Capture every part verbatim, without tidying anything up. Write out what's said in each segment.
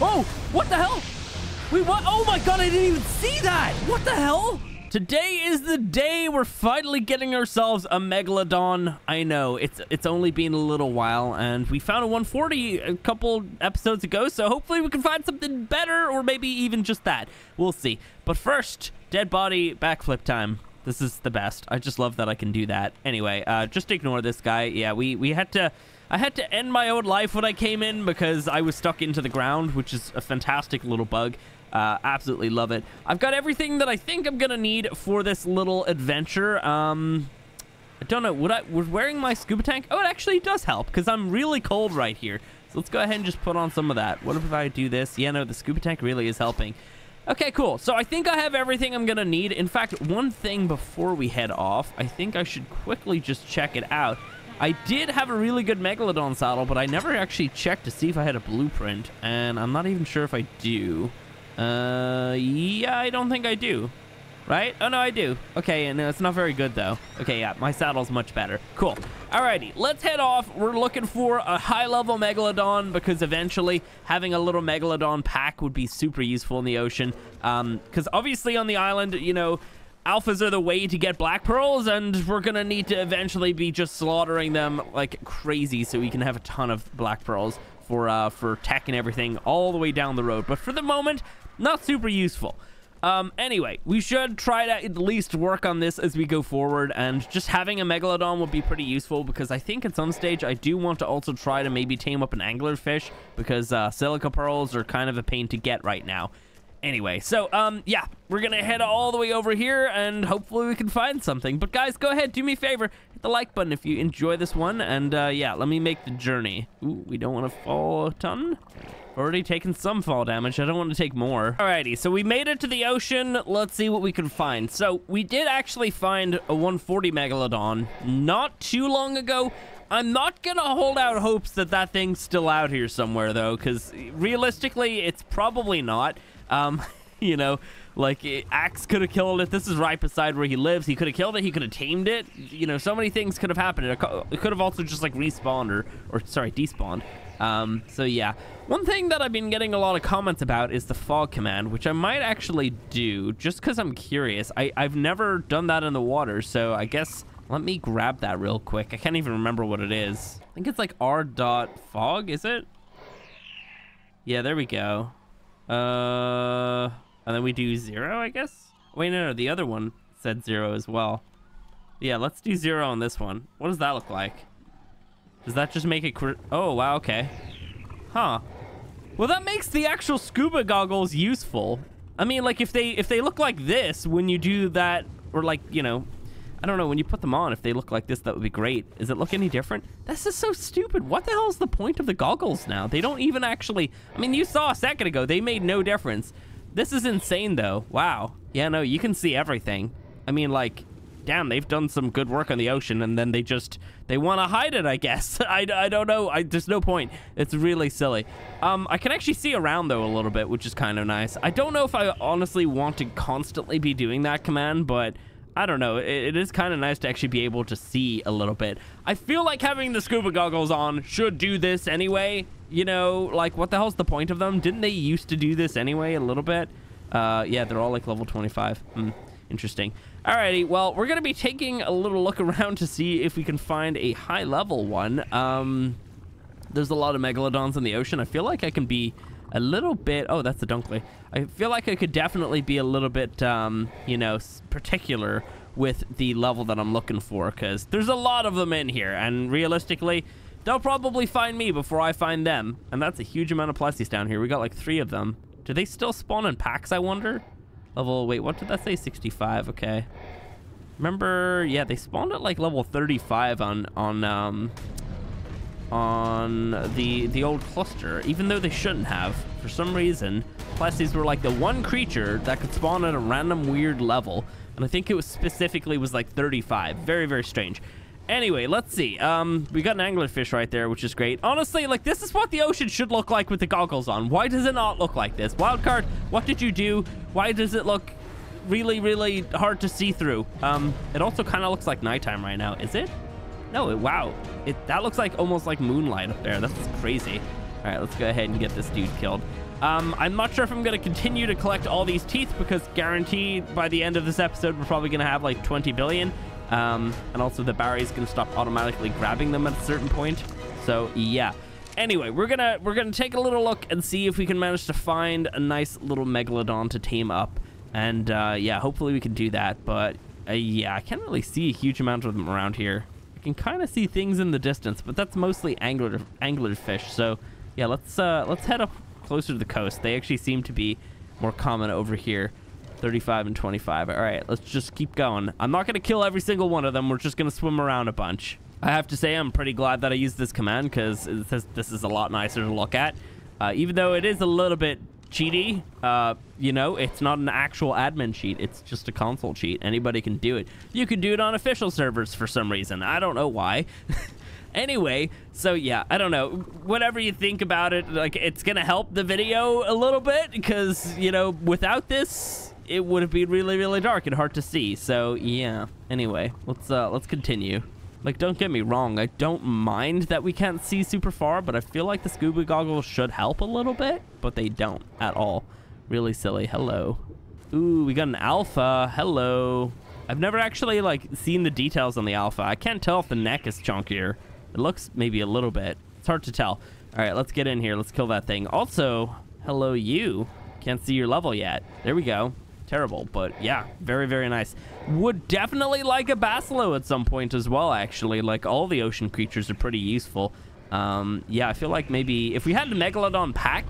Oh, what the hell? We what? Oh my God, I didn't even see that. What the hell? Today is the day we're finally getting ourselves a Megalodon. I know, it's it's only been a little while, and we found a one forty a couple episodes ago, so hopefully we can find something better, or maybe even just that. We'll see. But first, dead body backflip time. This is the best. I just love that I can do that. Anyway, uh, just ignore this guy. Yeah, we, we had to... I had to end my own life when I came in because I was stuck into the ground, which is a fantastic little bug. Uh, absolutely love it. I've got everything that I think I'm gonna need for this little adventure. Um, I don't know. Would I... Would wearing my scuba tank... Oh, it actually does help because I'm really cold right here. So let's go ahead and just put on some of that. What if I do this? Yeah, no, the scuba tank really is helping. Okay, cool. So I think I have everything I'm gonna need. In fact, one thing before we head off, I think I should quickly just check it out. I did have a really good Megalodon saddle, but I never actually checked to see if I had a blueprint, and I'm not even sure if I do. Uh, yeah, I don't think I do. Right? Oh, no, I do. Okay, and it's not very good, though. Okay, yeah, my saddle's much better. Cool. Alrighty, let's head off. We're looking for a high-level Megalodon because eventually having a little Megalodon pack would be super useful in the ocean. Um, because obviously on the island, you know, alphas are the way to get black pearls, and we're gonna need to eventually be just slaughtering them like crazy so we can have a ton of black pearls for, uh, for tech and everything all the way down the road. But for the moment, not super useful. Um, anyway, we should try to at least work on this as we go forward, and just having a Megalodon would be pretty useful because I think at some stage I do want to also try to maybe tame up an anglerfish because uh, silica pearls are kind of a pain to get right now. Anyway, so, um, yeah, we're gonna head all the way over here and hopefully we can find something. But guys, go ahead, do me a favor, hit the like button if you enjoy this one, and, uh, yeah, let me make the journey. Ooh, we don't want to fall a ton. Already taken some fall damage. I don't want to take more. Alrighty, so we made it to the ocean. Let's see what we can find. So we did actually find a one forty Megalodon not too long ago. I'm not gonna hold out hopes that that thing's still out here somewhere, though, because realistically, it's probably not. Um, you know, like, it, Axe could have killed it. This is right beside where he lives. He could have killed it. He could have tamed it. You know, so many things could have happened. It could have also just, like, respawned or, or sorry, despawned. Um, so yeah, one thing that I've been getting a lot of comments about is the fog command, which I might actually do just because I'm curious. I, I've never done that in the water, so I guess let me grab that real quick. I can't even remember what it is. I think it's like r dot fog, is it? Yeah, there we go. Uh, and then we do zero, I guess? Wait, no, no, the other one said zero as well. Yeah, let's do zero on this one. What does that look like? Does that just make it... Oh, wow, okay. Huh. Well, that makes the actual scuba goggles useful. I mean, like, if they if they look like this when you do that, or like, you know, I don't know, when you put them on, if they look like this, that would be great. Does it look any different? This is so stupid. What the hell is the point of the goggles now? They don't even actually... I mean, you saw a second ago. They made no difference. This is insane, though. Wow. Yeah, no, you can see everything. I mean, like... Damn, they've done some good work on the ocean, and then they just they want to hide it, I guess. I, I don't know. I there's no point. It's really silly. um I can actually see around though a little bit, which is kind of nice. I don't know if I honestly want to constantly be doing that command, but I don't know, it, it is kind of nice to actually be able to see a little bit. I feel like having the scuba goggles on should do this anyway, you know, like what the hell's the point of them? Didn't they used to do this anyway a little bit? Uh yeah, they're all like level twenty-five. Hmm. Interesting. Alrighty, well, we're gonna be taking a little look around to see if we can find a high level one. Um, there's a lot of Megalodons in the ocean. I feel like I can be a little bit... Oh, that's a Dunkley. I feel like I could definitely be a little bit, um, you know, particular with the level that I'm looking for, because there's a lot of them in here, and realistically, they'll probably find me before I find them, and that's a huge amount of Plessis down here. We got like three of them. Do they still spawn in packs, I wonder? Level, wait, what did that say? sixty-five, okay. Remember, yeah, they spawned at like level thirty-five on on um on the the old cluster, even though they shouldn't have. For some reason, Plessis were like the one creature that could spawn at a random weird level, and I think it was specifically was like thirty-five. Very, very strange. Anyway, let's see. Um, we got an anglerfish right there, which is great. Honestly, like, this is what the ocean should look like with the goggles on. Why does it not look like this? Wildcard, what did you do? Why does it look really, really hard to see through? Um, it also kind of looks like nighttime right now. Is it? No, it, wow. It, that looks like almost like moonlight up there. That's crazy. All right, let's go ahead and get this dude killed. Um, I'm not sure if I'm going to continue to collect all these teeth, because guaranteed by the end of this episode, we're probably going to have like twenty billion. Um, and also the Barry's going to stop automatically grabbing them at a certain point. So yeah. Anyway, we're going to, we're going to take a little look and see if we can manage to find a nice little Megalodon to tame up. And uh, yeah, hopefully we can do that. But uh, yeah, I can't really see a huge amount of them around here. I can kind of see things in the distance, but that's mostly angler, angler fish. So yeah, let's, uh, let's head up closer to the coast. They actually seem to be more common over here. Thirty-five and twenty-five. All right, let's just keep going. I'm not going to kill every single one of them. We're just going to swim around a bunch. I have to say, I'm pretty glad that I used this command, because this is a lot nicer to look at, uh, even though it is a little bit cheaty. Uh you know, it's not an actual admin cheat, it's just a console cheat. Anybody can do it. You can do it on official servers for some reason. I don't know why. Anyway, so yeah, I don't know, whatever you think about it, like, it's gonna help the video a little bit, because, you know, without this it would have been really, really dark and hard to see. So yeah, anyway, let's uh let's continue. Like, don't get me wrong, I don't mind that we can't see super far, but I feel like the scuba goggles should help a little bit, but they don't at all. Really silly. Hello. Ooh, we got an alpha. Hello. I've never actually, like, seen the details on the alpha. I can't tell if the neck is chunkier. It looks maybe a little bit. It's hard to tell. All right, let's get in here. Let's kill that thing. Also, hello you. Can't see your level yet. There we go. Terrible, but yeah, very, very nice. Would definitely like a Basilisco at some point as well, actually. Like, all the ocean creatures are pretty useful. Um, yeah, I feel like maybe if we had a Megalodon pack,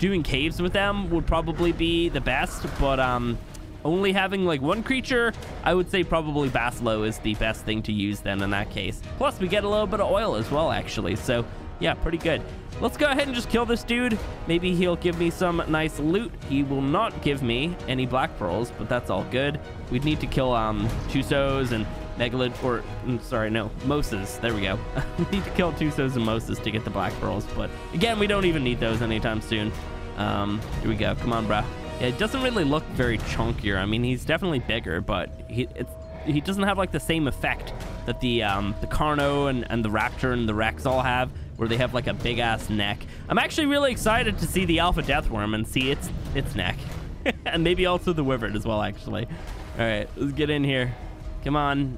doing caves with them would probably be the best, but um, only having like one creature, I would say probably Basilisco is the best thing to use then in that case. Plus, we get a little bit of oil as well, actually, so yeah, pretty good. Let's go ahead and just kill this dude. Maybe he'll give me some nice loot. He will not give me any black pearls, but that's all good. We'd need to kill um, Tusos and Megalod, or sorry, no, Moses. There we go. We need to kill Tusos and Moses to get the black pearls, but again, we don't even need those anytime soon. Um, here we go. Come on, bruh. Yeah, it doesn't really look very chunkier. I mean, he's definitely bigger, but he it's, he doesn't have like the same effect that the um, the Carno and, and the Raptor and the Rex all have, where they have like a big ass neck. I'm actually really excited to see the Alpha Deathworm and see its its neck. And maybe also the Wyvern as well, actually. All right, let's get in here. Come on,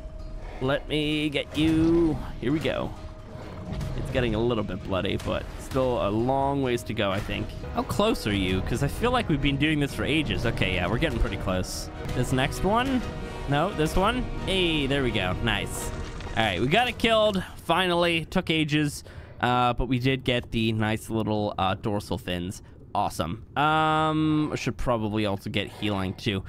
let me get you. Here we go. It's getting a little bit bloody, but still a long ways to go, I think. How close are you? Because I feel like we've been doing this for ages. Okay, yeah, we're getting pretty close. This next one? No, this one? Hey, there we go. Nice. All right, we got it killed. Finally, took ages. Uh, but we did get the nice little uh, dorsal fins. Awesome. Um, should probably also get healing too.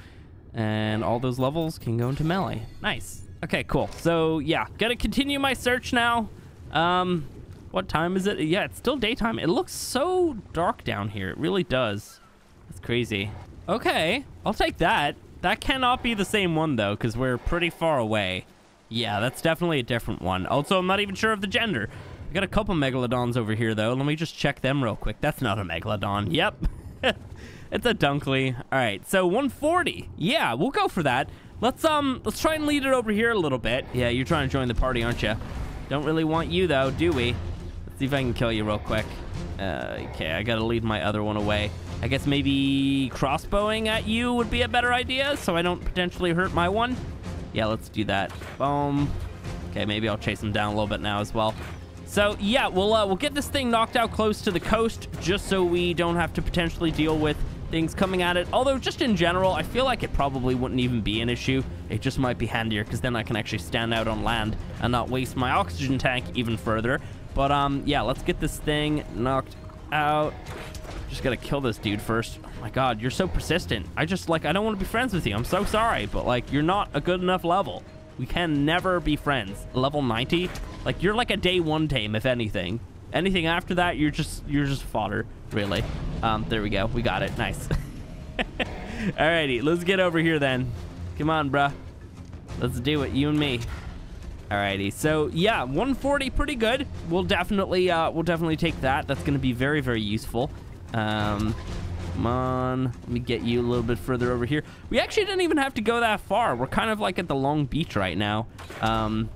And all those levels can go into melee. Nice. Okay, cool. So yeah, gonna continue my search now. Um, what time is it? Yeah, it's still daytime. It looks so dark down here. It really does. It's crazy. Okay, I'll take that. That cannot be the same one though, because we're pretty far away. Yeah, that's definitely a different one. Also, I'm not even sure of the gender. Got a couple Megalodons over here, though. Let me just check them real quick. That's not a Megalodon. Yep. It's a Dunkley. All right, so one forty. Yeah, we'll go for that. Let's um, let's try and lead it over here a little bit. Yeah, you're trying to join the party, aren't you? Don't really want you, though, do we? Let's see if I can kill you real quick. Uh, okay, I got to lead my other one away. I guess maybe crossbowing at you would be a better idea, so I don't potentially hurt my one. Yeah, let's do that. Boom. Okay, maybe I'll chase him down a little bit now as well. So yeah, we'll uh, we'll get this thing knocked out close to the coast, just so we don't have to potentially deal with things coming at it. Although just in general, I feel like it probably wouldn't even be an issue. It just might be handier, because then I can actually stand out on land and not waste my oxygen tank even further. But um, yeah, let's get this thing knocked out. Just gotta kill this dude first. Oh my God, you're so persistent. I just like I don't want to be friends with you. I'm so sorry, but like you're not a good enough level. We can never be friends. Level ninety. Like, you're like a day one tame, if anything. Anything after that, you're just you're just fodder, really. Um, there we go. We got it. Nice. Alrighty, let's get over here then. Come on, bruh. Let's do it, you and me. Alrighty. So yeah, one forty, pretty good. We'll definitely uh, we'll definitely take that. That's gonna be very, very useful. Um, come on. Let me get you a little bit further over here. We actually didn't even have to go that far. We're kind of like at the Long Beach right now. Um.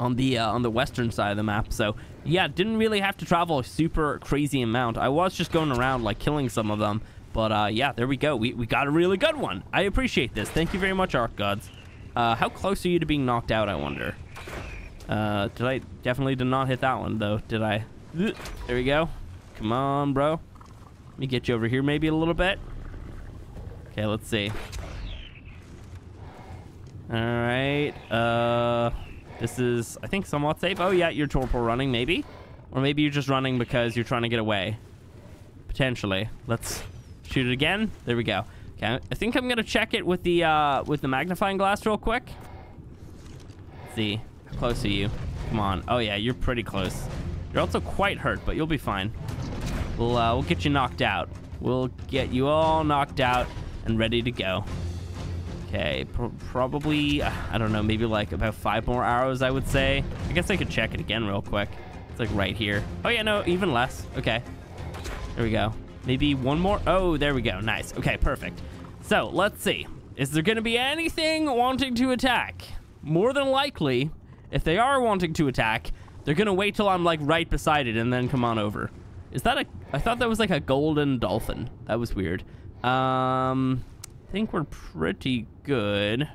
on the uh, on the western side of the map, so Yeah, didn't really have to travel a super crazy amount. I was just going around, like, killing some of them. But, uh, yeah, there we go. We, we got a really good one. I appreciate this. Thank you very much, Arc Gods. Uh, how close are you to being knocked out, I wonder? Uh, did I... Definitely did not hit that one, though, did I? There we go. Come on, bro. Let me get you over here maybe a little bit. Okay, let's see. All right. Uh... This is, I think, somewhat safe. Oh, yeah, you're torpor running, maybe. Or maybe you're just running because you're trying to get away. Potentially. Let's shoot it again. There we go. Okay, I think I'm going to check it with the uh, with the magnifying glass real quick. Let's see. How close are you? Come on. Oh, yeah, you're pretty close. You're also quite hurt, but you'll be fine. We'll, uh, we'll get you knocked out. We'll get you all knocked out and ready to go. Okay, pr probably, uh, I don't know, maybe like about five more arrows, I would say. I guess I could check it again real quick. It's like right here. Oh, yeah, no, even less. Okay, there we go. Maybe one more. Oh, there we go. Nice. Okay, perfect. So let's see. Is there going to be anything wanting to attack? More than likely, if they are wanting to attack, they're going to wait till I'm like right beside it and then come on over. Is that a, I thought that was like a golden dolphin. That was weird. Um... I think we're pretty good.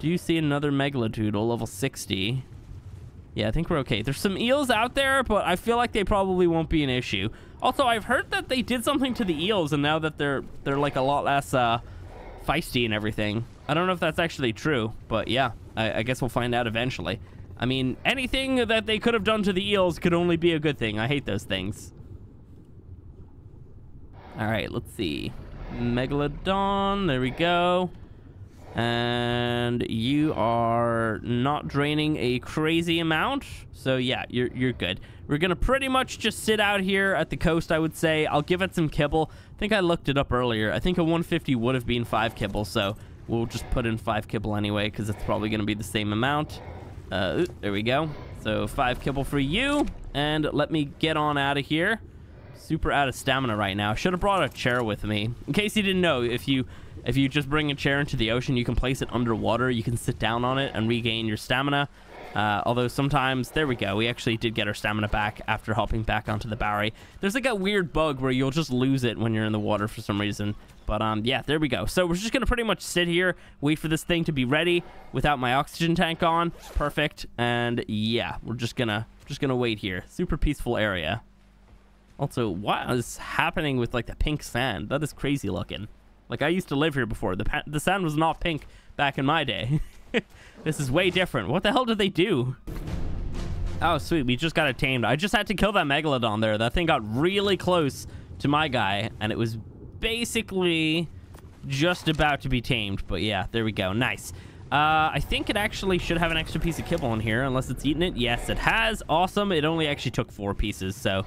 Do you see another megalodoodle level sixty? Yeah, I think we're okay. There's some eels out there, but I feel like they probably won't be an issue. Also, I've heard that they did something to the eels, and now that they're they're like a lot less uh, feisty and everything. I don't know if that's actually true, but yeah, I, I guess we'll find out eventually. I mean, anything that they could have done to the eels could only be a good thing. I hate those things. All right, let's see. Megalodon, there we go. And you are not draining a crazy amount, so yeah, you're, you're good. We're gonna pretty much just sit out here at the coast, I would say. I'll give it some kibble. I think I looked it up earlier. I think a one fifty would have been five kibble, so we'll just put in five kibble anyway, because it's probably gonna be the same amount. Uh, there we go. So five kibble for you, and let me get on out of here. Super out of stamina right now. Should have brought a chair with me. In case you didn't know, if you if you just bring a chair into the ocean, you can place it underwater. You can sit down on it and regain your stamina. Uh, although sometimes, there we go. We actually did get our stamina back after hopping back onto the Bowery. There's like a weird bug where you'll just lose it when you're in the water for some reason. But um, yeah, there we go. So we're just going to pretty much sit here, wait for this thing to be ready without my oxygen tank on. Perfect. And yeah, we're just going to just going to wait here. Super peaceful area. Also, what is happening with, like, the pink sand? That is crazy looking. Like, I used to live here before. The pa the sand was not pink back in my day. This is way different. What the hell did they do? Oh, sweet. We just got it tamed. I just had to kill that Megalodon there. That thing got really close to my guy, and it was basically just about to be tamed. But, yeah, there we go. Nice. Uh, I think it actually should have an extra piece of kibble in here, unless it's eaten it. Yes, it has. Awesome. It only actually took four pieces, so...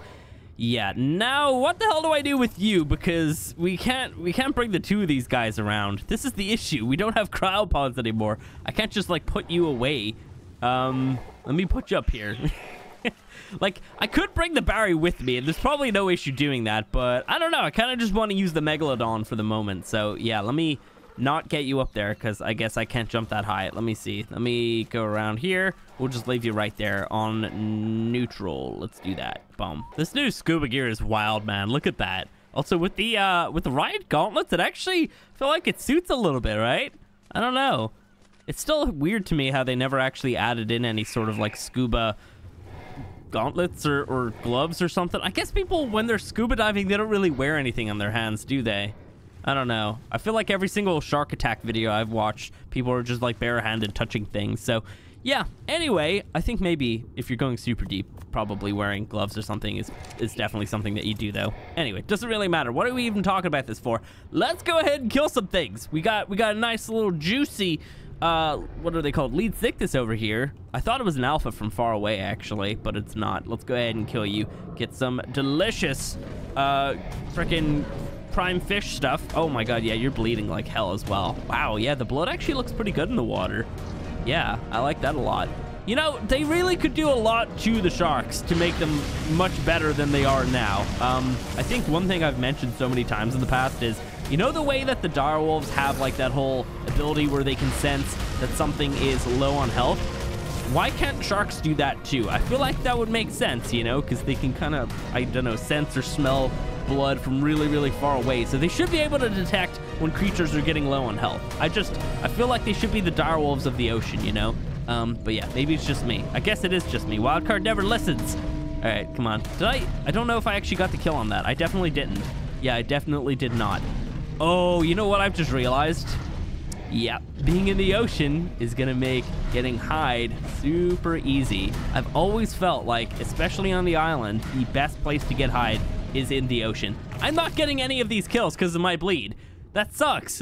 Yeah, now what the hell do I do with you? Because we can't we can't bring the two of these guys around. This is the issue. We don't have cryopods anymore. I can't just like put you away. Um, let me put you up here. Like, I could bring the Bowery with me, and there's probably no issue doing that, but I don't know. I kind of just want to use the Megalodon for the moment. So yeah, let me not get you up there because I guess I can't jump that high. Let me see. Let me go around here. We'll just leave you right there on neutral. Let's do that. Boom. This new scuba gear is wild, man. Look at that. Also, with the uh, with the riot gauntlets, it actually feel like it suits a little bit, right? I don't know. It's still weird to me how they never actually added in any sort of like scuba gauntlets or, or gloves or something. I guess people, when they're scuba diving, they don't really wear anything on their hands, do they? I don't know. I feel like every single shark attack video I've watched, people are just like barehanded touching things. So, yeah. Anyway, I think maybe if you're going super deep, probably wearing gloves or something is, is definitely something that you do, though. Anyway, doesn't really matter. What are we even talking about this for? Let's go ahead and kill some things. We got we got a nice little juicy, uh, what are they called? Lead thickness over here. I thought it was an alpha from far away, actually, but it's not. Let's go ahead and kill you. Get some delicious, uh, frickin'... prime fish stuff. Oh my god, yeah, you're bleeding like hell as well. Wow, yeah, the blood actually looks pretty good in the water. Yeah, I like that a lot. You know, they really could do a lot to the sharks to make them much better than they are now. Um, I think one thing I've mentioned so many times in the past is, you know the way that the dire wolves have like that whole ability where they can sense that something is low on health? Why can't sharks do that too? I feel like that would make sense, you know, because they can kind of, I don't know, sense or smell blood from really, really far away. So they should be able to detect when creatures are getting low on health. I just, I feel like they should be the dire wolves of the ocean, you know? Um, but yeah, maybe it's just me. I guess it is just me. Wildcard never listens. All right, come on. Did I, I don't know if I actually got the kill on that. I definitely didn't. Yeah, I definitely did not. Oh, you know what I've just realized? Yeah, being in the ocean is gonna make getting hide super easy. I've always felt like, especially on the island, the best place to get hide is in the ocean. I'm not getting any of these kills because of my bleed. That sucks.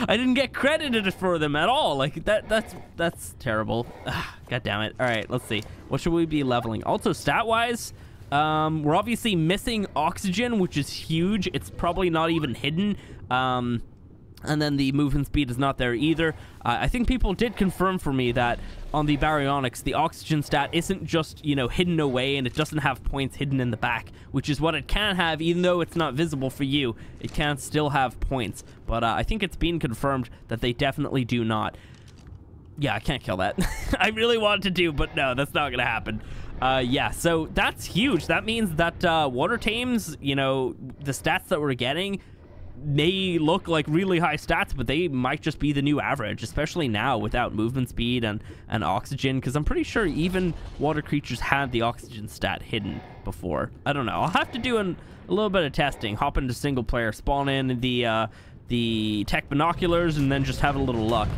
I didn't get credited for them at all. Like that that's that's terrible. Ugh, god damn it. All right, let's see. What should we be leveling? Also stat wise, um we're obviously missing oxygen, which is huge. It's probably not even hidden. Um and then the movement speed is not there either. uh, I think people did confirm for me that on the Baryonyx the oxygen stat isn't just, you know, hidden away, and it doesn't have points hidden in the back, which is what it can have. Even though it's not visible for you, it can still have points. But uh, I think it's been confirmed that they definitely do not. Yeah, I can't kill that. I really wanted to do, but no, that's not gonna happen. Uh, yeah, so that's huge. That means that uh, water tames, you know, the stats that we're getting may look like really high stats, but they might just be the new average, especially now without movement speed and and oxygen, because I'm pretty sure even water creatures had the oxygen stat hidden before. I don't know. I'll have to do an, a little bit of testing, hop into single player, spawn in the uh, the tech binoculars, and then just have a little luck.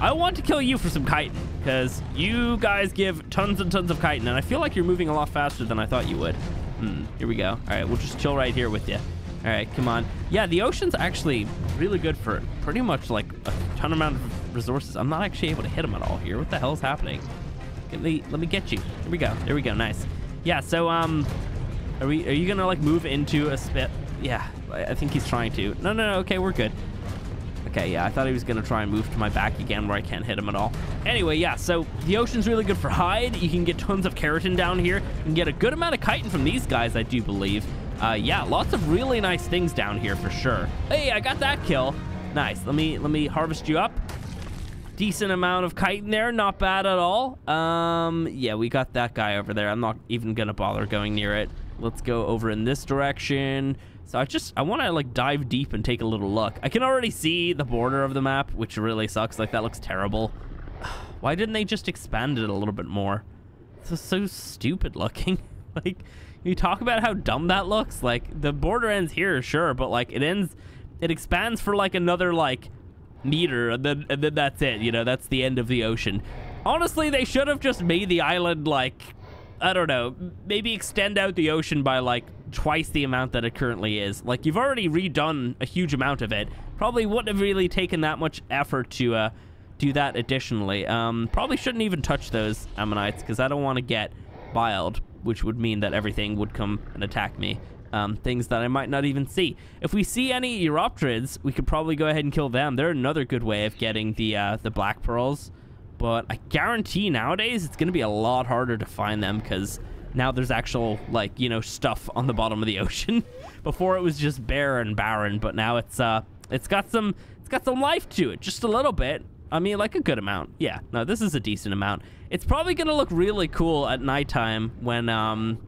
I want to kill you for some chitin, because you guys give tons and tons of chitin, and I feel like you're moving a lot faster than I thought you would. Hmm, here we go. All right, we'll just chill right here with you. All right, come on. Yeah, the ocean's actually really good for pretty much like a ton amount of resources. I'm not actually able to hit them at all here. What the hell is happening? Let me, let me get you. Here we go. There we go. Nice. Yeah, so um, are we? Are you going to like move into a spit? Yeah, I think he's trying to. No, no, no. Okay, we're good. Okay, yeah, I thought he was going to try and move to my back again where I can't hit him at all. Anyway, yeah, so the ocean's really good for hide. You can get tons of keratin down here. You can get a good amount of chitin from these guys, I do believe. Uh, yeah, lots of really nice things down here for sure. Hey, I got that kill. Nice. Let me let me harvest you up. Decent amount of chitin there. Not bad at all. Um, yeah, we got that guy over there. I'm not even going to bother going near it. Let's go over in this direction. So I just, I want to like dive deep and take a little look. I can already see the border of the map, which really sucks. Like that looks terrible. Why didn't they just expand it a little bit more? This is so stupid looking. Like, you talk about how dumb that looks. Like the border ends here, sure, but like it ends, it expands for like another like meter, and then, and then that's it. You know, that's the end of the ocean. Honestly, they should have just made the island like, I don't know, maybe extend out the ocean by like twice the amount that it currently is. Like you've already redone a huge amount of it. Probably wouldn't have really taken that much effort to uh do that additionally. Um probably shouldn't even touch those ammonites, because I don't want to get biled, which would mean that everything would come and attack me. Um things that I might not even see. If we see any Europterids, we could probably go ahead and kill them. They're another good way of getting the uh the black pearls. But I guarantee nowadays it's going to be a lot harder to find them, because now there's actual, like, you know, stuff on the bottom of the ocean. Before it was just bare and barren, but now it's uh, it's got some, it's got some life to it, just a little bit. I mean, like a good amount. Yeah, no, this is a decent amount. It's probably going to look really cool at nighttime when um,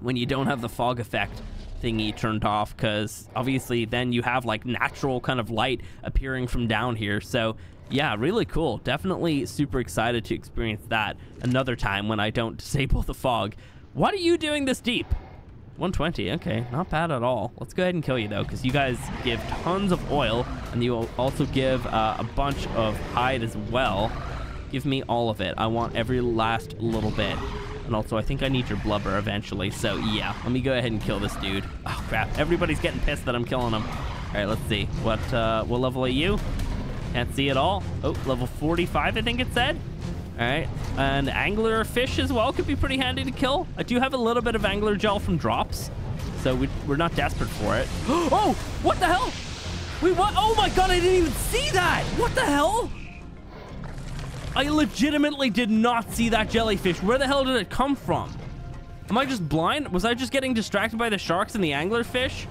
when you don't have the fog effect thingy turned off, because obviously then you have like natural kind of light appearing from down here. So yeah, really cool. Definitely super excited to experience that another time when I don't disable the fog. What are you doing this deep? one twenty. Okay, not bad at all. Let's go ahead and kill you though, because you guys give tons of oil, and you also give uh, a bunch of hide as well. Give me all of it. I want every last little bit. And also, I think I need your blubber eventually. So yeah, let me go ahead and kill this dude. Oh crap! Everybody's getting pissed that I'm killing him. All right, let's see. What uh, what level are you? Can't see at all. Oh, level forty-five, I think it said. All right, and angler fish as well could be pretty handy to kill. I do have a little bit of angler gel from drops, so we, we're not desperate for it. Oh, what the hell? We what? Oh my god, I didn't even see that. What the hell? I legitimately did not see that jellyfish. Where the hell did it come from? Am I just blind? Was I just getting distracted by the sharks and the angler fish?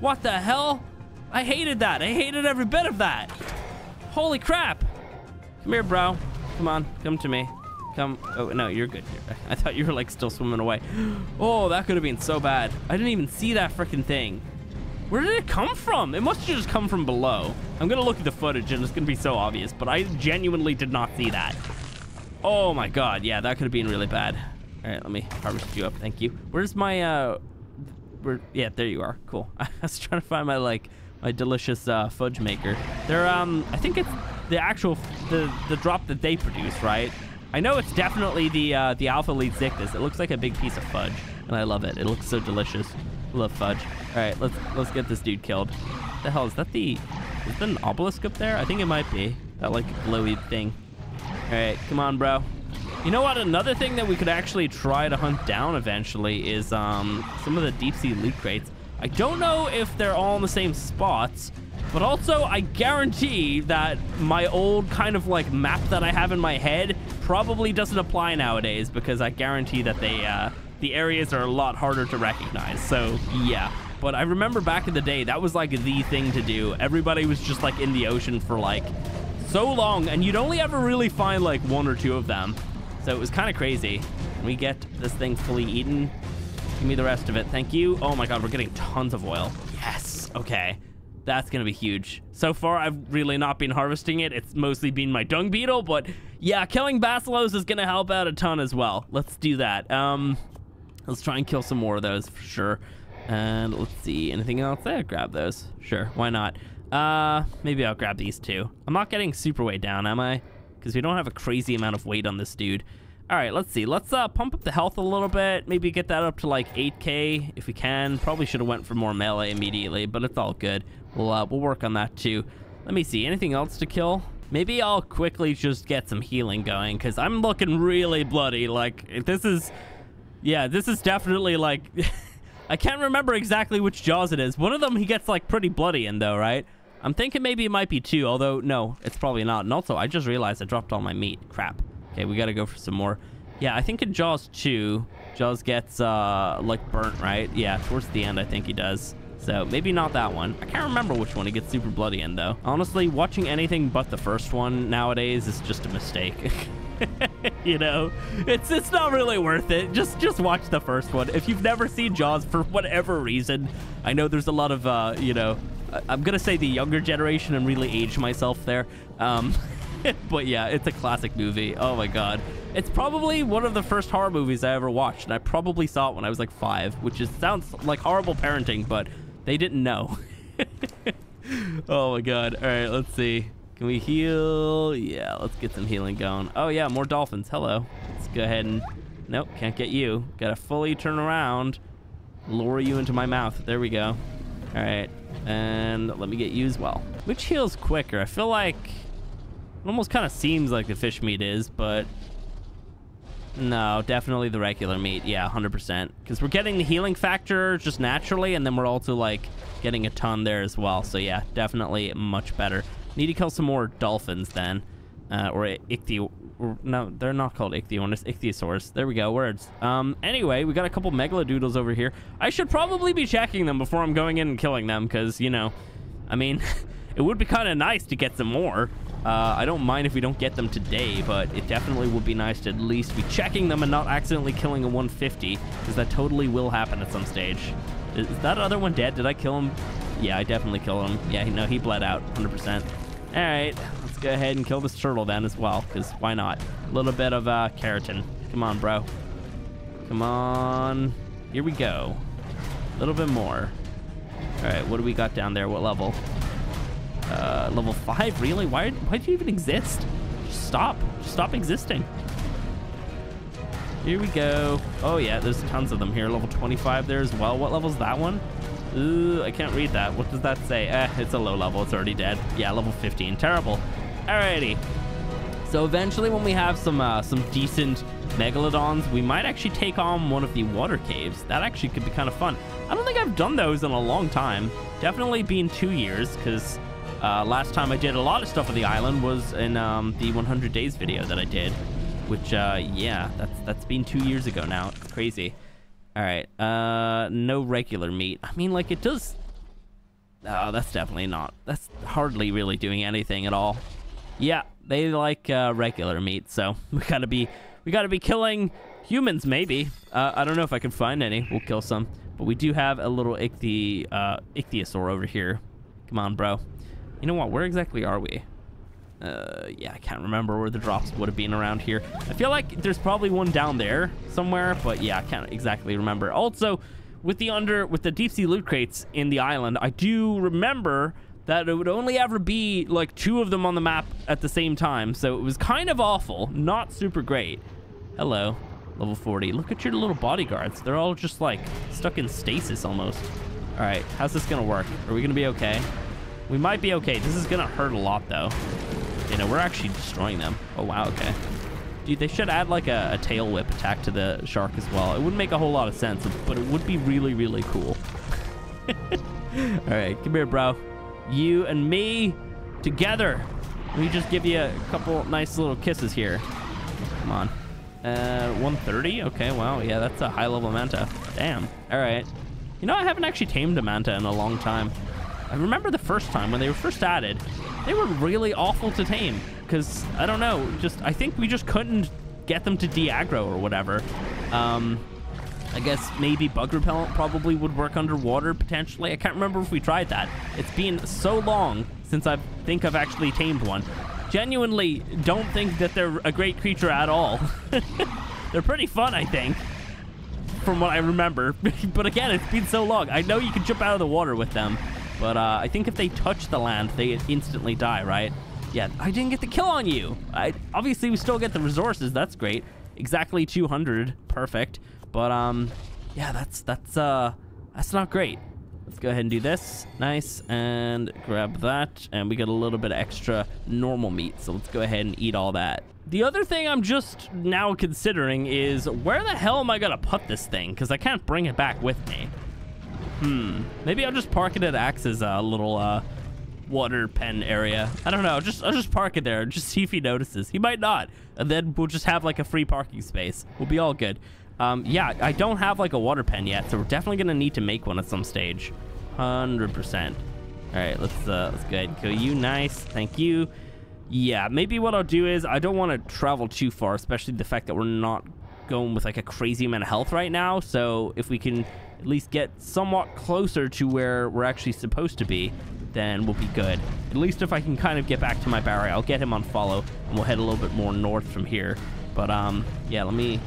What the hell? I hated that. I hated every bit of that. Holy crap. Come here, bro. Come on, come to me. Come. Oh, no, you're good here. I thought you were like still swimming away. Oh, that could have been so bad. I didn't even see that freaking thing. Where did it come from? It must have just come from below. I'm going to look at the footage and it's going to be so obvious, but I genuinely did not see that. Oh my God. Yeah, that could have been really bad. All right, let me harvest you up. Thank you. Where's my, uh, where, yeah, there you are. Cool. I was trying to find my, like, my delicious uh, fudge maker. They're, um, I think it's the actual, the, the drop that they produce, right? I know it's definitely the, uh, the Alpha Lead Zictus. It looks like a big piece of fudge and I love it. It looks so delicious. Love fudge. All right, let's let's get this dude killed. What the hell is that? The is that an obelisk up there? I think it might be that like glowy thing. All right, come on, bro. You know what? Another thing that we could actually try to hunt down eventually is um some of the deep sea loot crates. I don't know if they're all in the same spots, but also I guarantee that my old kind of like map that I have in my head probably doesn't apply nowadays because I guarantee that they uh. the areas are a lot harder to recognize. So yeah, but I remember back in the day, that was like the thing to do. Everybody was just like in the ocean for like so long and you'd only ever really find like one or two of them. So it was kind of crazy. We get this thing fully eaten. Give me the rest of it. Thank you. Oh my God, we're getting tons of oil. Yes, okay. That's gonna be huge. So far, I've really not been harvesting it. It's mostly been my dung beetle, but yeah, killing bassilos is gonna help out a ton as well. Let's do that. Um, Let's try and kill some more of those for sure. And let's see, anything else there? Grab those. Sure, why not? Uh, maybe I'll grab these two. I'm not getting super weight down, am I? Because we don't have a crazy amount of weight on this dude. All right, let's see. Let's uh, pump up the health a little bit. Maybe get that up to like eight K if we can. Probably should have went for more melee immediately, but it's all good. We'll, uh, we'll work on that too. Let me see, anything else to kill? Maybe I'll quickly just get some healing going because I'm looking really bloody. Like, this is... Yeah, this is definitely like, I can't remember exactly which Jaws it is. One of them he gets like pretty bloody in though, right? I'm thinking maybe it might be two, although no, it's probably not. And also I just realized I dropped all my meat, crap. Okay, we gotta go for some more. Yeah, I think in Jaws two, Jaws gets uh, like burnt, right? Yeah, towards the end I think he does. So maybe not that one. I can't remember which one he gets super bloody in though. Honestly, watching anything but the first one nowadays is just a mistake. You know, it's it's not really worth it. Just just watch the first one. If you've never seen Jaws for whatever reason, I know there's a lot of, uh, you know, I, I'm going to say the younger generation and really age myself there. Um, but yeah, it's a classic movie. Oh my God. It's probably one of the first horror movies I ever watched. And I probably saw it when I was like five, which is sounds like horrible parenting, but they didn't know. Oh my God. All right, let's see. Can we heal? Yeah, let's get some healing going. Oh yeah, more dolphins. Hello. Let's go ahead and... Nope, can't get you. Gotta fully turn around. Lure you into my mouth. There we go. All right. And let me get you as well. Which heals quicker? I feel like... It almost kind of seems like the fish meat is, but... No, definitely the regular meat. Yeah, one hundred percent. Because we're getting the healing factor just naturally, and then we're also, like, getting a ton there as well. So yeah, definitely much better. Need to kill some more dolphins then, uh, or ichthyo... Or, no, they're not called ichthyornis, ichthyosaurs. There we go, words. Um, anyway, we got a couple megalodoodles over here. I should probably be checking them before I'm going in and killing them, because, you know, I mean, it would be kind of nice to get some more. Uh, I don't mind if we don't get them today, but it definitely would be nice to at least be checking them and not accidentally killing a one fifty, because that totally will happen at some stage. Is that other one dead? Did I kill him? Yeah, I definitely killed him. Yeah, no, he bled out, one hundred percent. All right, let's go ahead and kill this turtle then as well, because why not? A little bit of uh, keratin. Come on, bro. Come on. Here we go. A little bit more. All right, what do we got down there? What level? Uh, level five, really? Why why'd you even exist? Just stop. Just stop existing. Here we go. Oh, yeah, there's tons of them here. Level twenty-five there as well. What level's that one? Ooh, I can't read that. What does that say? Eh, it's a low level. It's already dead. Yeah, level fifteen. Terrible. Alrighty. So eventually when we have some uh, some decent megalodons, we might actually take on one of the water caves. That actually could be kind of fun. I don't think I've done those in a long time. Definitely been two years because uh, last time I did a lot of stuff on the island was in um, the one hundred days video that I did, which, uh, yeah, that's that's been two years ago now. It's crazy. All right, uh, no regular meat. I mean, like, it does... Oh, that's definitely not... That's hardly really doing anything at all. Yeah, they like uh, regular meat, so we gotta be We got to be killing humans, maybe. Uh, I don't know if I can find any. We'll kill some. But we do have a little ichthy, uh, ichthyosaur over here. Come on, bro. You know what? Where exactly are we? Uh, yeah, I can't remember where the drops would have been around here. I feel like there's probably one down there somewhere, but yeah, I can't exactly remember. Also, with the under, with the deep sea loot crates in the island, I do remember that it would only ever be like two of them on the map at the same time. So it was kind of awful, not super great. Hello, level forty. Look at your little bodyguards. They're all just like stuck in stasis almost. All right, how's this gonna work? Are we gonna be okay? We might be okay. This is gonna hurt a lot though. You know, we're actually destroying them. Oh, wow, okay. Dude, they should add like a, a tail whip attack to the shark as well. It wouldn't make a whole lot of sense, but it would be really, really cool. All right, come here, bro. You and me together. Let me just give you a couple nice little kisses here. Come on. Uh, one thirty? Okay, wow, yeah, that's a high level manta. Damn, all right. You know, I haven't actually tamed a manta in a long time. I remember the first time when they were first added, they were really awful to tame because I don't know, just I think we just couldn't get them to de-aggro or whatever. Um, I guess maybe bug repellent probably would work underwater potentially. I can't remember if we tried that. It's been so long since I think I've actually tamed one. Genuinely don't think that they're a great creature at all. They're pretty fun, I think, from what I remember. But again, it's been so long. I know you can jump out of the water with them. But uh, I think if they touch the land, they instantly die, right? Yeah, I didn't get the kill on you. I obviously we still get the resources. That's great. Exactly two hundred, perfect. But um, yeah, that's that's uh, that's not great. Let's go ahead and do this. Nice, and grab that, and we get a little bit of extra normal meat. So let's go ahead and eat all that. The other thing I'm just now considering is where the hell am I gonna put this thing? Because I can't bring it back with me. Hmm. Maybe I'll just park it at Axe's uh, little uh, water pen area. I don't know. I'll just I'll just park it there and just see if he notices. He might not. And then we'll just have like a free parking space. We'll be all good. Um, yeah, I don't have like a water pen yet, so we're definitely gonna need to make one at some stage. one hundred percent. All right, let's uh, let's go ahead and kill you. Nice. Thank you. Yeah. Maybe what I'll do is I don't want to travel too far, especially the fact that we're not going with like a crazy amount of health right now. So if we can at least get somewhat closer to where we're actually supposed to be, then we'll be good. At least if I can kind of get back to my barrier, I'll get him on follow and we'll head a little bit more north from here. But um, yeah, let me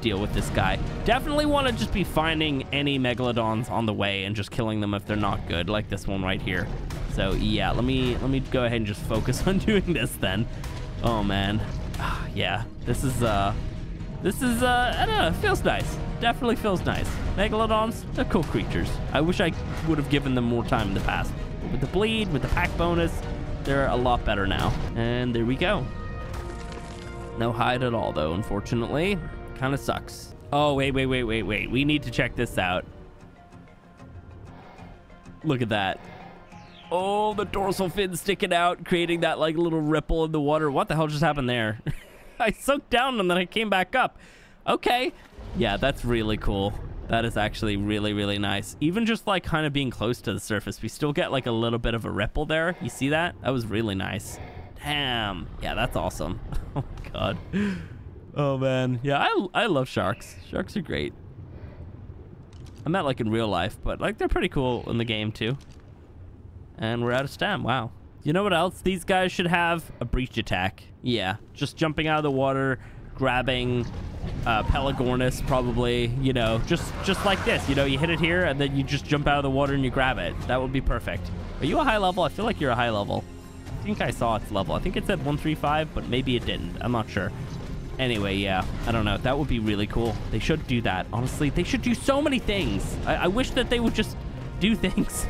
deal with this guy. Definitely want to just be finding any megalodons on the way and just killing them if they're not good, like this one right here. So yeah, let me let me go ahead and just focus on doing this then. Oh man, ah, yeah, this is uh, this is uh, I don't know, it feels nice. Definitely feels nice. Megalodons, they're cool creatures. I wish I would have given them more time in the past. But with the bleed, with the pack bonus, they're a lot better now. And there we go. No hide at all though, unfortunately. Kind of sucks. Oh, wait, wait, wait, wait, wait. We need to check this out. Look at that. Oh, the dorsal fin sticking out, creating that like little ripple in the water. What the hell just happened there? I sunk down and then I came back up. Okay. Yeah, that's really cool. That is actually really, really nice. Even just like kind of being close to the surface, we still get like a little bit of a ripple there. You see that? That was really nice. Damn. Yeah, that's awesome. Oh my God. Oh man. Yeah, I, I love sharks. Sharks are great. I'm not like in real life, but like they're pretty cool in the game too. And we're out of stam. Wow. You know what else? These guys should have a breach attack. Yeah, just jumping out of the water, grabbing uh Pelagornis probably, you know, just just like this, you know, you hit it here and then you just jump out of the water and you grab it. That would be perfect. Are you a high level? I feel like you're a high level. I think I saw its level. I think it said one three five, but maybe it didn't. I'm not sure. Anyway, yeah, I don't know. That would be really cool. They should do that. Honestly, they should do so many things. I, I wish that they would just do things.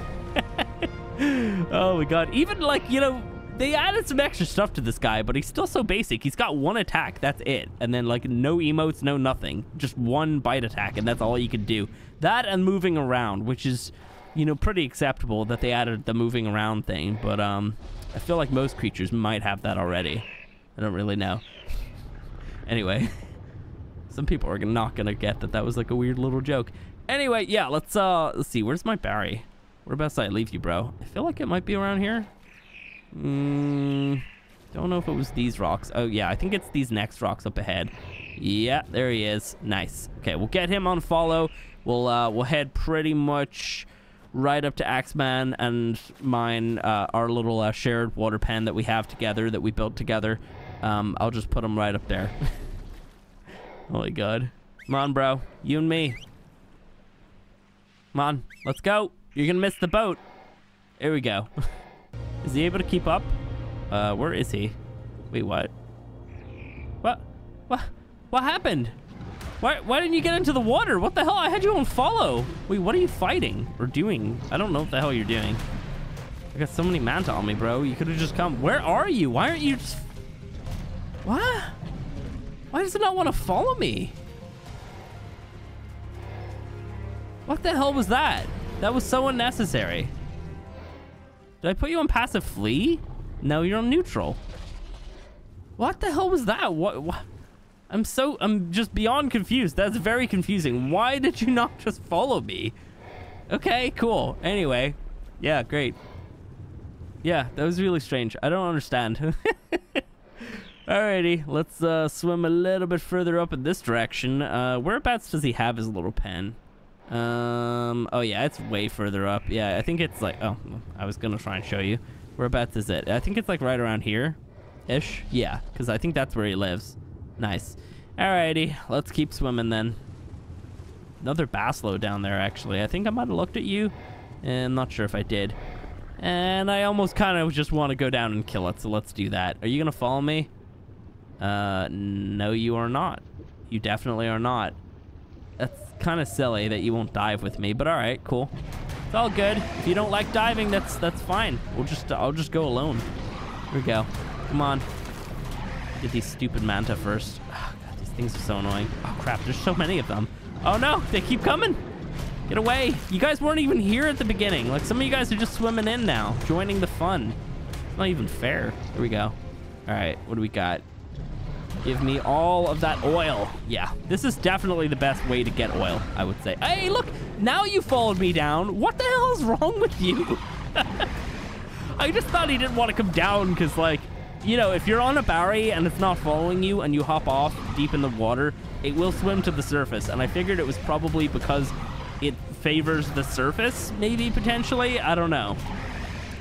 Oh my God. Even like, you know, they added some extra stuff to this guy, but he's still so basic. He's got one attack, that's it. And then like no emotes, no nothing. Just one bite attack, and that's all you could do. That and moving around, which is, you know, pretty acceptable that they added the moving around thing. But um, I feel like most creatures might have that already. I don't really know. Anyway, some people are not gonna get that that was like a weird little joke. Anyway, yeah, let's uh, let's see, where's my Barry? Whereabouts did I leave you, bro? I feel like it might be around here. Mm, don't know if it was these rocks. Oh yeah, I think it's these next rocks up ahead. Yeah, there he is. Nice. Okay, we'll get him on follow. We'll uh, we'll head pretty much right up to Axeman and mine uh, our little uh, shared water pen that we have together, that we built together. Um, I'll just put him right up there. Holy God. Come on, bro. You and me. Come on. Let's go. You're going to miss the boat. Here we go. Is he able to keep up? Uh, where is he? Wait, what? What? What? What happened? Why, why didn't you get into the water? What the hell? I had you on follow. Wait, what are you fighting or doing? I don't know what the hell you're doing. I got so many manta on me, bro. You could have just come. Where are you? Why aren't you just... What? Why does it not want to follow me? What the hell was that? That was so unnecessary. Did I put you on passive flee? No, you're on neutral. What the hell was that? What? What? I'm so... I'm just beyond confused. That's very confusing. Why did you not just follow me? Okay, cool. Anyway. Yeah, great. Yeah, that was really strange. I don't understand. Alrighty, let's uh, swim a little bit further up in this direction. Uh, whereabouts does he have his little pen? Um, oh yeah, it's way further up. Yeah, I think it's like... Oh, I was gonna try and show you. Whereabouts is it? I think it's like right around here-ish. Yeah, because I think that's where he lives. Nice. Alrighty, let's keep swimming then. Another bass load down there, actually. I think I might have looked at you. I'm not sure if I did. And I almost kind of just want to go down and kill it, so let's do that. Are you gonna follow me? Uh, no, you are not. You definitely are not. That's kind of silly that you won't dive with me, but all right, cool. It's all good. If you don't like diving, that's that's fine. We'll just I'll just go alone. Here we go. Come on. Get these stupid manta first. Oh, God, these things are so annoying. Oh crap, there's so many of them. Oh no, they keep coming. Get away. You guys weren't even here at the beginning. Like, some of you guys are just swimming in now, joining the fun. It's not even fair. Here we go. All right, what do we got? Give me all of that oil. Yeah, this is definitely the best way to get oil, I would say. Hey, look, now you followed me down. What the hell is wrong with you? I just thought he didn't want to come down because, like, you know, if you're on a Barry and it's not following you and you hop off deep in the water, it will swim to the surface. And I figured it was probably because it favors the surface, maybe, potentially. I don't know.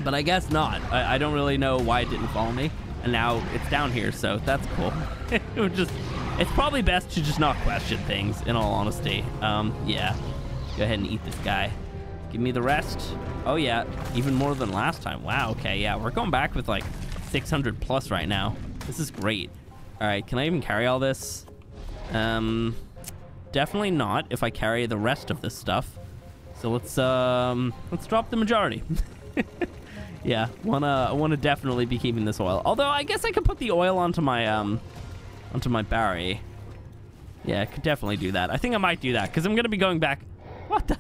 But I guess not. I, I don't really know why it didn't follow me. And now it's down here, so that's cool. It would just, it's probably best to just not question things, in all honesty. Um, yeah. Go ahead and eat this guy. Give me the rest. Oh, yeah. Even more than last time. Wow, okay, yeah. We're going back with, like, six hundred plus right now. This is great. All right, can I even carry all this? Um, definitely not if I carry the rest of this stuff. So let's, um, let's drop the majority. Yeah, wanna, I want to definitely be keeping this oil. Although, I guess I could put the oil onto my, um, onto my Barry. Yeah, I could definitely do that. I think I might do that, because I'm going to be going back. What the?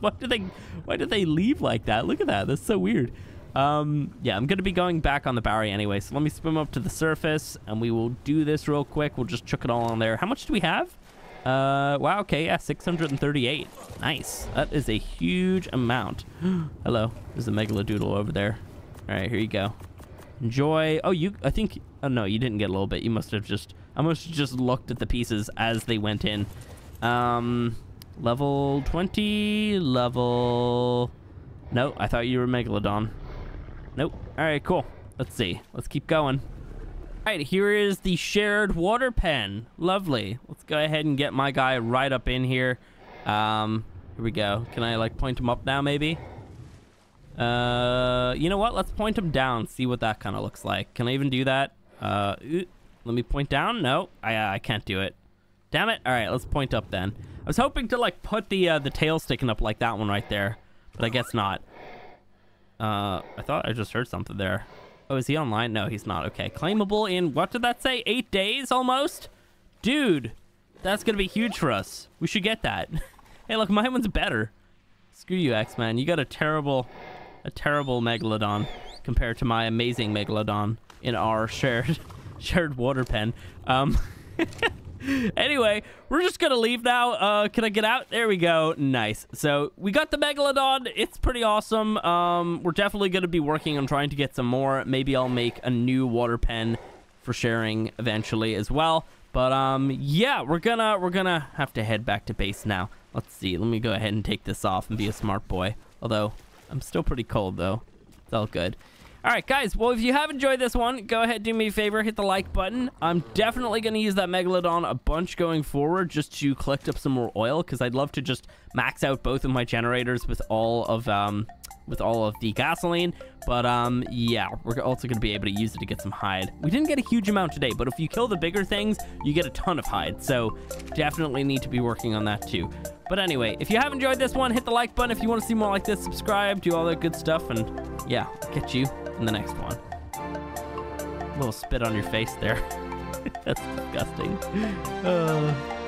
Why did they, why did they leave like that? Look at that. That's so weird. Um, yeah, I'm going to be going back on the Barry anyway, so let me swim up to the surface, and we will do this real quick. We'll just chuck it all on there. How much do we have? Uh, wow, okay, yeah, six hundred thirty-eight. Nice. That is a huge amount. Hello, there's a megalodoodle over there. All right, here you go. Enjoy. Oh, you, I think, oh no, you didn't get a little bit. You must have just, I must have just looked at the pieces as they went in. Um, level twenty, level, no, I thought you were Megalodon. Nope. All right, cool. Let's see. Let's keep going. All right, here is the shared water pen. Lovely. Let's go ahead and get my guy right up in here. Um, here we go. Can I, like, point him up now, maybe? Uh, you know what? Let's point him down, see what that kind of looks like. Can I even do that? Uh, let me point down. No, I, I can't do it. Damn it. All right, let's point up then. I was hoping to, like, put the, uh, the tail sticking up like that one right there, but I guess not. Uh, I thought I just heard something there. Oh, is he online? No, he's not. Okay. Claimable in, what did that say? Eight days almost? Dude, that's going to be huge for us. We should get that. Hey, look, my one's better. Screw you, X-Man. You got a terrible, a terrible Megalodon compared to my amazing Megalodon in our shared, shared water pen. Um, anyway, we're just going to leave now. Uh, can I get out? There we go. Nice. So we got the Megalodon. It's pretty awesome. Um, we're definitely going to be working on trying to get some more. Maybe I'll make a new water pen for sharing eventually as well. But um yeah, we're gonna we're gonna have to head back to base now. Let's see, let me go ahead and take this off and be a smart boy. Although I'm still pretty cold though. It's all good. All right, guys, well, if you have enjoyed this one, go ahead, do me a favor, hit the like button. I'm definitely going to use that Megalodon a bunch going forward just to collect up some more oil, because I'd love to just max out both of my generators with all of um, with all of the gasoline. But um, yeah, we're also going to be able to use it to get some hide. We didn't get a huge amount today, but if you kill the bigger things, you get a ton of hide. So definitely need to be working on that too. But anyway, if you have enjoyed this one, hit the like button. If you want to see more like this, subscribe, do all that good stuff. And yeah, I'll catch you in the next one. A little spit on your face there. That's disgusting. Uh...